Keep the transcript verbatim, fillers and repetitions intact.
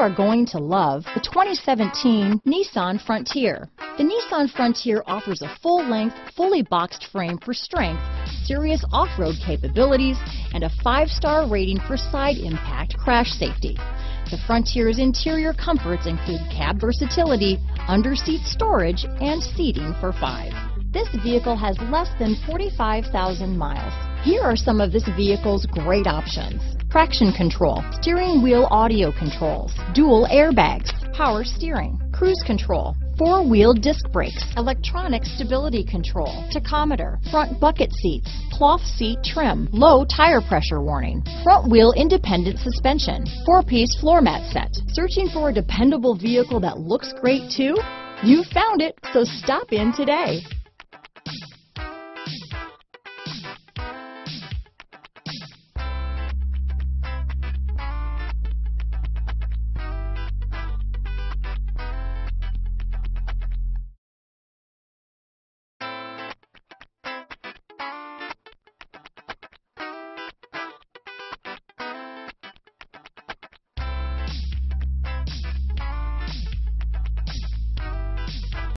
are going to love the twenty seventeen Nissan Frontier. The Nissan Frontier offers a full-length, fully boxed frame for strength, serious off-road capabilities, and a five-star rating for side impact crash safety. The Frontier's interior comforts include cab versatility, under-seat storage, and seating for five. This vehicle has less than forty-five thousand miles. Here are some of this vehicle's great options: traction control, steering wheel audio controls, dual airbags, power steering, cruise control, four-wheel disc brakes, electronic stability control, tachometer, front bucket seats, cloth seat trim, low tire pressure warning, front wheel independent suspension, four-piece floor mat set. Searching for a dependable vehicle that looks great too? You found it, so stop in today.